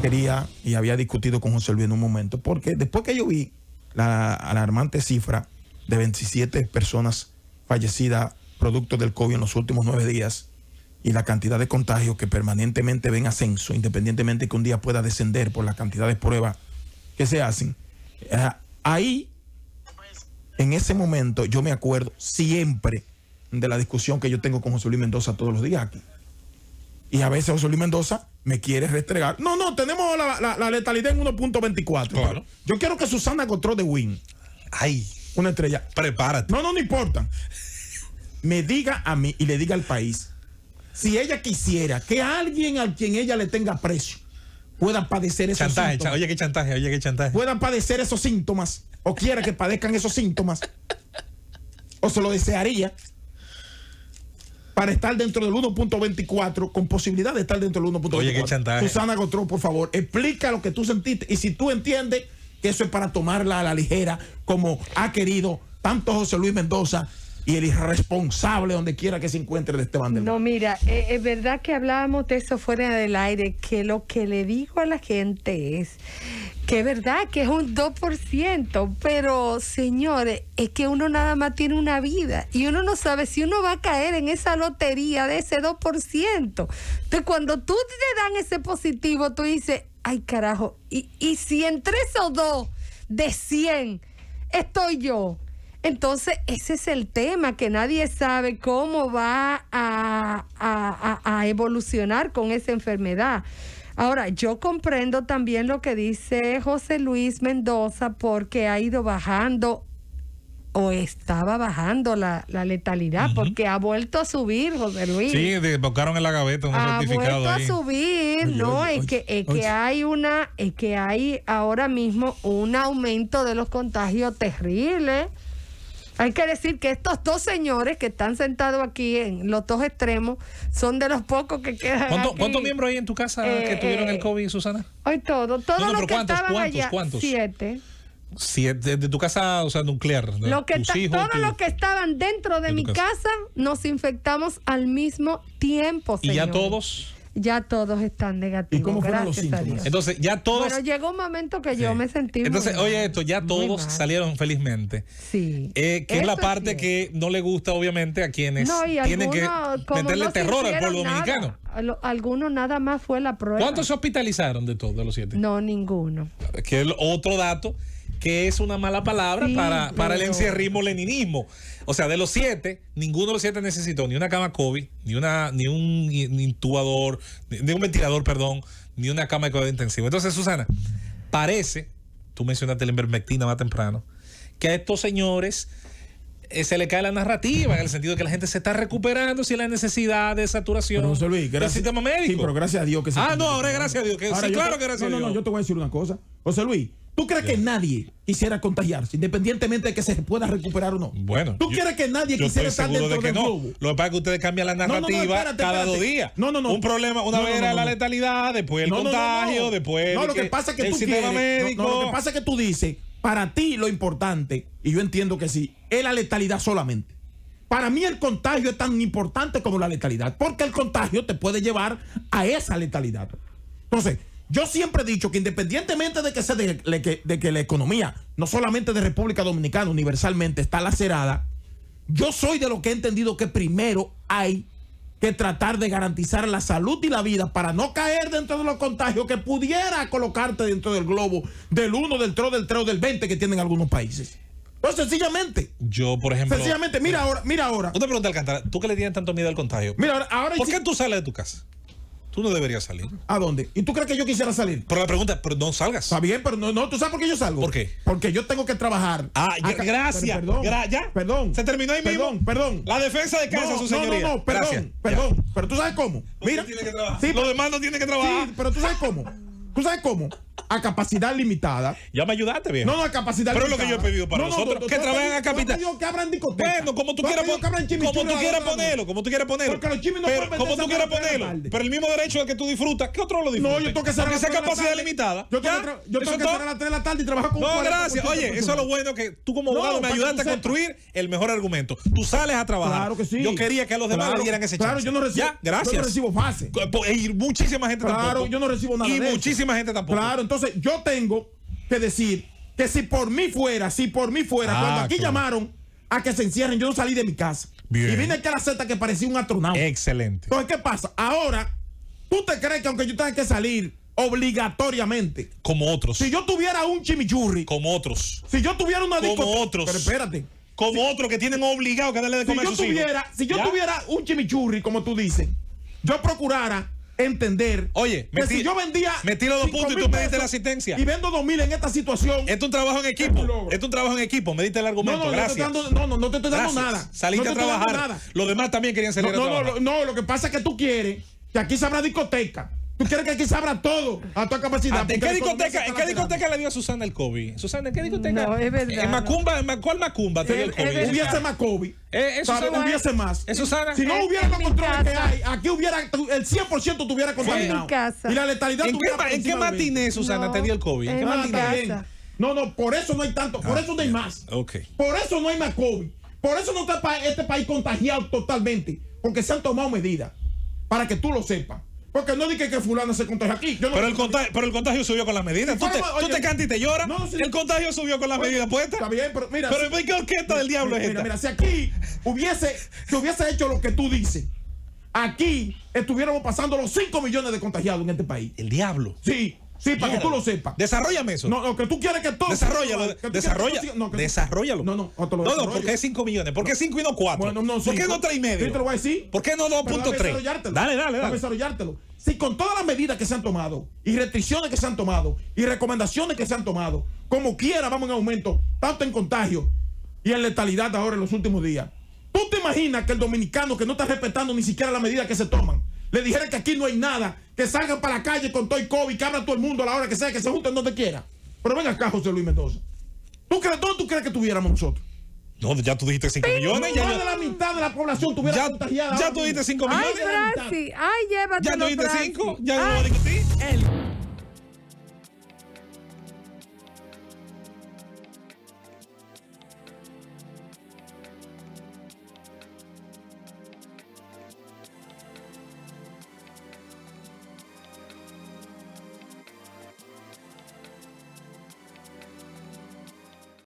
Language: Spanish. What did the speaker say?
quería y había discutido con José Luis en un momento, porque después que yo vi la alarmante cifra de 27 personas fallecidas producto del COVID en los últimos 9 días y la cantidad de contagios que permanentemente ven ascenso, independientemente que un día pueda descender por la cantidad de pruebas que se hacen, ahí, en ese momento, yo me acuerdo siempre de la discusión que yo tengo con José Luis Mendoza todos los días aquí. Y a veces José Luis Mendoza me quiere restregar. No, no, tenemos la letalidad en 1.24. Claro. Yo quiero que Susana Gautreaux de Win. Ay, una estrella. Prepárate. No, no, no importa. Me diga a mí y le diga al país, si ella quisiera que alguien a quien ella le tenga aprecio pueda padecer esos síntomas. Oye, qué chantaje, oye, qué chantaje. Puedan padecer esos síntomas o quiera que padezcan esos síntomas o se lo desearía, para estar dentro del 1.24, con posibilidad de estar dentro del 1.24. Oye, qué chantaje. Susana Gautreaux, por favor, explica lo que tú sentiste. Y si tú entiendes que eso es para tomarla a la ligera, como ha querido tanto José Luis Mendoza y el irresponsable, donde quiera que se encuentre, de Esteban Delgado. No, mira, es verdad que hablábamos de eso fuera del aire, que lo que le digo a la gente es que es verdad que es un 2%, pero señores, es que uno nada más tiene una vida y uno no sabe si uno va a caer en esa lotería de ese 2%. Entonces, cuando tú te dan ese positivo, tú dices, ay carajo, y si entre esos dos de 100 estoy yo. Entonces, ese es el tema, que nadie sabe cómo va a evolucionar con esa enfermedad. Ahora, yo comprendo también lo que dice José Luis Mendoza, porque ha ido bajando o estaba bajando la letalidad, porque ha vuelto a subir, José Luis. Sí, tocaron en la gaveta un certificado. Ha vuelto ahí a subir, oye, ¿no? Oye, es que hay hay ahora mismo un aumento de los contagios terribles. Hay que decir que estos dos señores que están sentados aquí en los dos extremos son de los pocos que quedan. ¿Cuántos miembros hay en tu casa que tuvieron el COVID, Susana? Hoy todos no, los que estaban allá. ¿Cuántos? 7. 7 de tu casa, o sea, nuclear. Todos los que estaban dentro de mi casa nos infectamos al mismo tiempo, señor. ¿Y ya todos? Ya todos están negativos. ¿Y cómo fueron los síntomas? Entonces, ya todos. Pero llegó un momento que yo me sentí. Entonces, muy mal. Oye, esto, ya todos salieron felizmente. Sí. Que es la parte que no le gusta, obviamente, a quienes tienen que meterle terror al pueblo dominicano. Algunos nada más fue la prueba. ¿Cuántos se hospitalizaron de todos, de los 7? No, ninguno. Que es otro dato que es una mala palabra para el encierrismo leninismo. O sea, de los 7, ninguno de los 7 necesitó ni una cama COVID, ni un ventilador, perdón, ni una cama de cuidado intensivo. Entonces, Susana, parece, tú mencionaste la ivermectina más temprano, que a estos señores se le cae la narrativa, en el sentido de que la gente se está recuperando sin la necesidad de saturación del sistema médico. Sí, pero gracias a Dios que se... Ah, no, ahora gracias a Dios. Que, ahora, sí, claro que gracias a Dios. No, yo te voy a decir una cosa. José Luis, ¿tú crees que nadie quisiera contagiarse, independientemente de que se pueda recuperar o no? Bueno. ¿Tú crees que nadie quisiera estar dentro del globo? Lo que pasa es que ustedes cambian la narrativa cada 2 días. No. Un problema, una vez era la letalidad, después el contagio, después el sistema médico. Lo que pasa es que tú dices, para ti lo importante, y yo entiendo que sí, es la letalidad solamente. Para mí el contagio es tan importante como la letalidad, porque el contagio te puede llevar a esa letalidad. Entonces, yo siempre he dicho que independientemente de que la economía, no solamente de República Dominicana, universalmente está lacerada, yo soy de lo que he entendido que primero hay que tratar de garantizar la salud y la vida para no caer dentro de los contagios que pudiera colocarte dentro del globo del 1, del 3, del 3 o del 20 que tienen algunos países. Pues sencillamente. Yo, por ejemplo. Sencillamente, mira ahora. Una pregunta, Alcantara, ¿tú que le tienes tanto miedo al contagio? Mira ahora ¿por qué tú sales de tu casa? Tú no deberías salir. ¿A dónde? ¿Y tú crees que yo quisiera salir? Pero la pregunta, pero no salgas. Está bien, pero no, ¿tú sabes por qué yo salgo? ¿Por qué? Porque yo tengo que trabajar. Ah, gracias. Perdón. Se terminó ahí mismo. Perdón. La defensa de casa, su señoría. No, perdón. Pero tú sabes cómo. Mira. Los demás no tienen que trabajar. Sí, pero tú sabes cómo. a capacidad limitada. Ya me ayudaste, viejo. No, a capacidad limitada. Pero es lo que yo he pedido para nosotros. Que trabajen a capital. Que abran discotecas. Bueno, como tú quieras ponerlo. Porque los chimis no pueden vender. Como tú quieras ponerlo. Pero el mismo derecho al que tú disfrutas, ¿qué otro lo disfruta? No, yo tengo que cerrar. Porque esa capacidad limitada. Yo tengo que cerrar a las 3 de la tarde y trabajar con un cuarto. No, gracias. Oye, eso es lo bueno que tú como abogado me ayudaste a construir el mejor argumento. Tú sales a trabajar. Claro que sí. Yo quería que a los demás le dieran ese chance. Claro, yo no recibo. Ya, gracias. Yo no recibo fase. Y muchísima gente tampoco. Claro, yo no recibo nada. Y muchísima gente tampoco. Claro, entonces yo tengo que decir que si por mí fuera, cuando aquí llamaron a que se encierren, yo no salí de mi casa. Bien. Y vine aquí a la Z que parecía un astronauta. Excelente. Entonces, ¿qué pasa? Ahora, ¿tú te crees que aunque yo tenga que salir obligatoriamente? Como otros. Si yo tuviera un chimichurri. Como otros. Si yo tuviera una discoteca. Como otros. Pero espérate. Como otros que tienen obligado que darle de comer a sus hijos. Si yo tuviera un chimichurri, como tú dices, yo procurara entender. Oye, que si yo vendía, me tiro 2 puntos y tú me diste la asistencia. Y vendo 2.000 en esta situación. Es un trabajo en equipo. Es un trabajo en equipo. Me diste el argumento. Gracias. No te estoy dando nada. Saliste a trabajar. Los demás también querían salir a trabajar. No, lo que pasa es que tú quieres que aquí se abra discoteca. Tú quieres que aquí se abra todo a tu capacidad. ¿En qué discoteca le dio a Susana el COVID? Susana, ¿en qué discoteca? No, es verdad. ¿En Macumba? ¿Cuál Macumba te dio el COVID? Hubiese más COVID. Hubiese más. Susana, si no hubiera los controles que hay, aquí hubiera el 100% tuviera contaminado. En casa. Y la letalidad tuviera. ¿En qué matiné, Susana, te dio el COVID? ¿En qué matiné? No, por eso no hay tanto. Por eso no hay más. Por eso no hay más COVID. Por eso no está este país contagiado totalmente. Porque se han tomado medidas. Para que tú lo sepas. Porque no dije que fulano se contagia aquí. Pero el contagio subió con las medidas. Si tú te cantas y te lloras. El contagio subió con las medidas puestas. Está bien, pero mira. Pero ¿qué orquesta del diablo es esta? Mira, si aquí se hubiese hecho lo que tú dices, aquí estuviéramos pasando los 5 millones de contagiados en este país. El diablo. Sí. Sí, para que tú lo sepas. Desarrollame eso. No, que tú quieres que todo. Desarróllalo. No, porque es 5 millones. ¿Por qué 5 y no 4? Bueno, ¿por qué no 3 y medio? Yo te lo voy a decir. ¿Por qué no 2.3? Dale. Desarrollártelo. Si con todas las medidas que se han tomado, y restricciones que se han tomado, y recomendaciones que se han tomado, como quiera vamos en aumento, tanto en contagio y en letalidad ahora en los últimos días. ¿Tú te imaginas que el dominicano que no está respetando ni siquiera las medidas que se toman, le dijeron que aquí no hay nada, que salgan para la calle con todo el COVID, que abran todo el mundo a la hora que sea, que se junten donde quiera? Pero ven acá, José Luis Mendoza. ¿Tú crees que tuviéramos nosotros? No, ya tú dijiste 5 millones. Más de la mitad de la población tuviera contagiada. Ya tú dijiste 5 millones. Ay, Francis, llévatelo, Francis. Ya tú dijiste 5, ya no lo discutí.